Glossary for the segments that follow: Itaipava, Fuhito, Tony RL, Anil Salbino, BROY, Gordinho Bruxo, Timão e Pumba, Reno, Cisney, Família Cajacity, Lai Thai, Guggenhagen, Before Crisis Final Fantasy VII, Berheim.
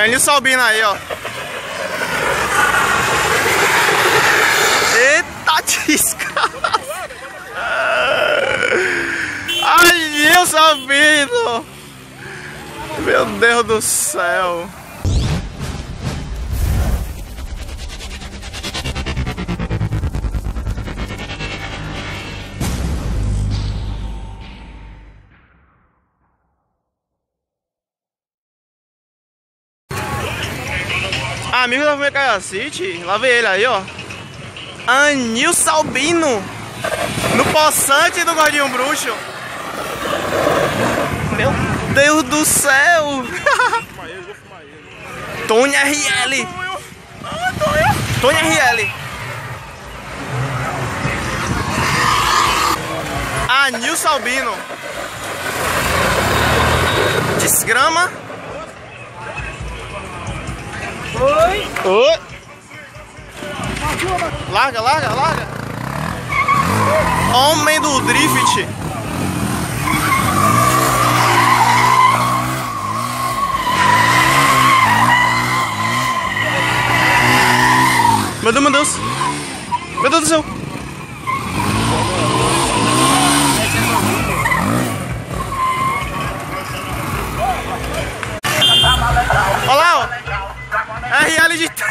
É Anil Salbino aí, ó. Eita, tisca! Anil Salbino! Meu Deus do céu! Amigo da família Caiacite, lá vem ele aí, ó. Anil Salbino, no poçante do Gordinho Bruxo. Meu Deus do céu! Tony RL! Tony RL! Anil Salbino! Desgrama! Oi! Oi! Larga, larga, larga! Homem do drift! Meu Deus, meu Deus! Meu Deus do céu! Olha lá, ó! RL de 3.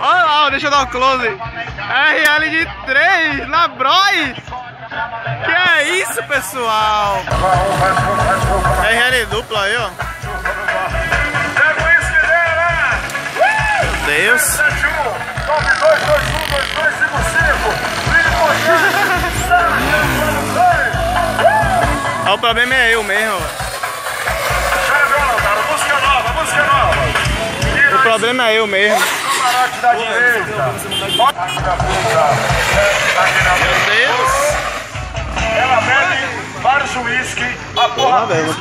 Olha lá, deixa eu dar um close. RL de 3 na BROY. Que é isso, pessoal? RL dupla aí, ó. Meu Deus. O problema é eu mesmo. O problema é eu mesmo. Meu Deus. Ela bebe vários uísque, a porra mesmo.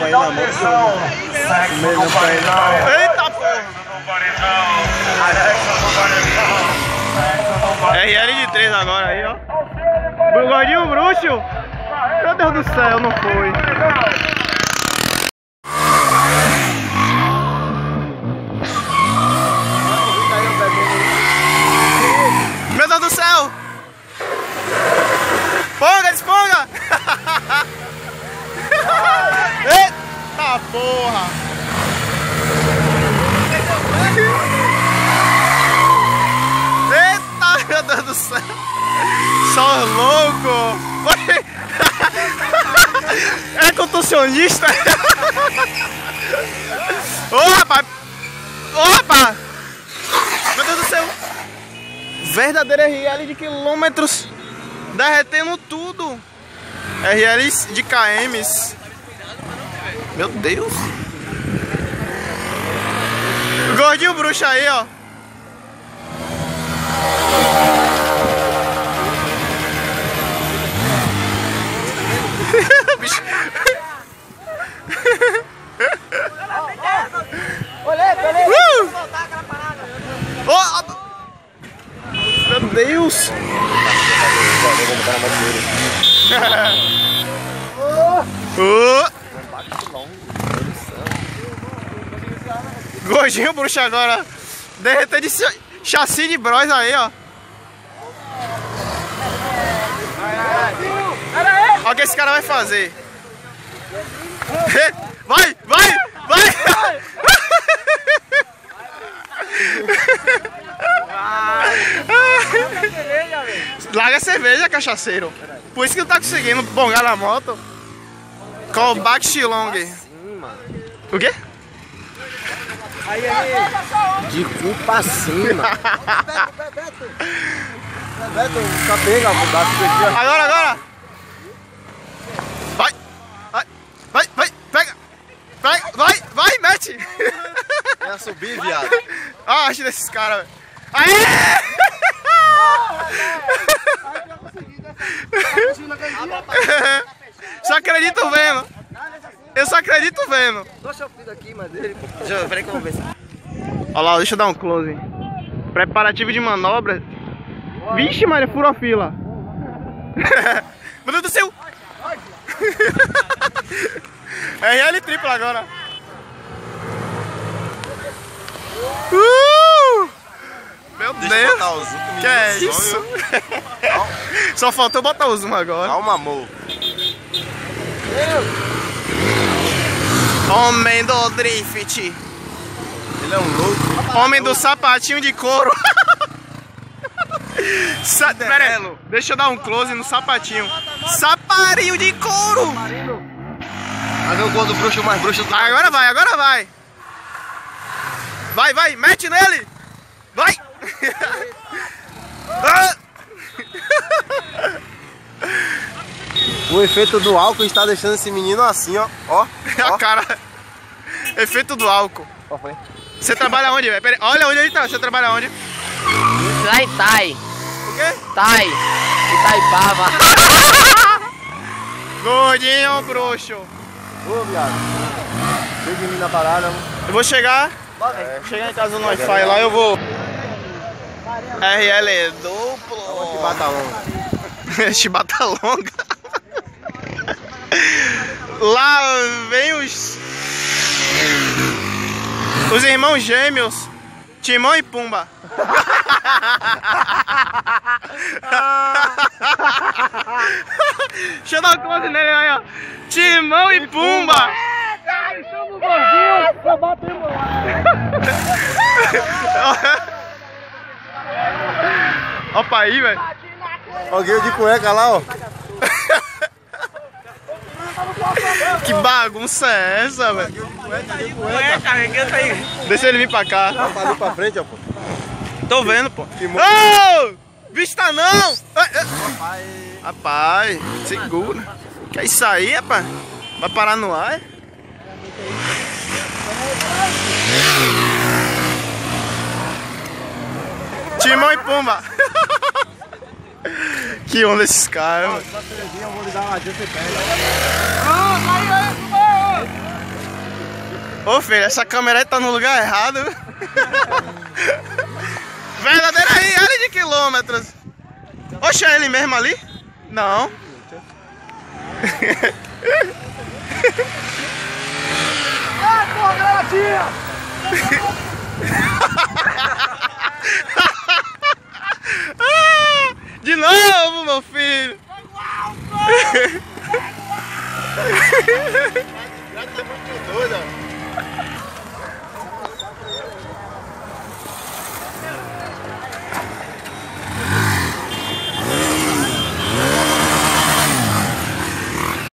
Eita porra. RL de 3 agora aí, ó. O Gordinho Bruxo. Meu Deus do céu, não foi. Esponga! Eita porra! Eita, meu Deus do céu! Só louco! É contorcionista? Ô rapaz! Ô rapaz! Meu Deus do céu! Verdadeira RL de quilômetros! Derretendo tudo. RL de KMs. Meu Deus. O Gordinho Bruxo aí, ó. Meu Deus. Gordinho Bruxo agora derretendo de chassi de BROY aí, ó. Olha o que esse cara vai fazer. Vai, vai, vai. Larga a cerveja, cachaceiro. Por isso que não tá conseguindo bongar na moto. Callback Shilong. O quê? De cu pra cima. Agora, agora. Vai. Vai, vai, vai. Pega. Vai, vai, vai, mete. Vai subir, viado. Olha a arte desses caras. Aí! Só acredito vendo. Eu só acredito vendo. Olha lá, deixa eu dar um close. Preparativo de manobra. Vixe, Maria, furou a fila. Meu Deus do céu. RL tripla agora. Meu Deus! Deixa eu botar o zoom comigo. Que é isso? Só faltou botar o zoom agora. Calma, amor. Homem do drift. Ele é um louco. Homem do sapatinho de couro. Pera aí, deixa eu dar um close no sapatinho. Saparinho de couro. Cadê o Gordo Bruxo mais bruxo? Agora vai, agora vai. Vai, vai, mete nele. Vai. O efeito do álcool está deixando esse menino assim, ó. Ó, ó. A cara. Efeito do álcool. Ó, foi. Você trabalha onde, velho? Olha onde ele tá. Você trabalha onde? Lai Thai. O quê? Thai. Itaipava. Gordinho Bruxo. Ô, viado. Chega de mim na parada, mano. Eu vou chegar. Chegar em casa no Wi-Fi lá, eu vou. RL é duplo. Chibata longa. Chibata longa. Lá vem os irmãos gêmeos Timão e Pumba. Deixa eu dar um close nele aí, ó. Timão e Pumba. Estamos gordinhos, só bota aí, moleque. Opa aí, velho. Alguém de cueca lá, ó. Que bagunça é essa, velho? Deixa ele vir pra cá. Tá ali pra frente, ó, pô. Tô vendo, pô. Ô! Vista não! Rapaz, segura. Que é isso aí, rapaz? Vai parar no ar? Timão e Pumba. Que onda esses caras, mano. Eu vou lhe dar uma dica e pega. Ô filho, essa câmera aí tá no lugar errado. Verdadeira área de quilômetros. Oxe, é ele mesmo ali? Não. Ah, porra, galera. De novo, meu filho! Já tá muito doido, ó.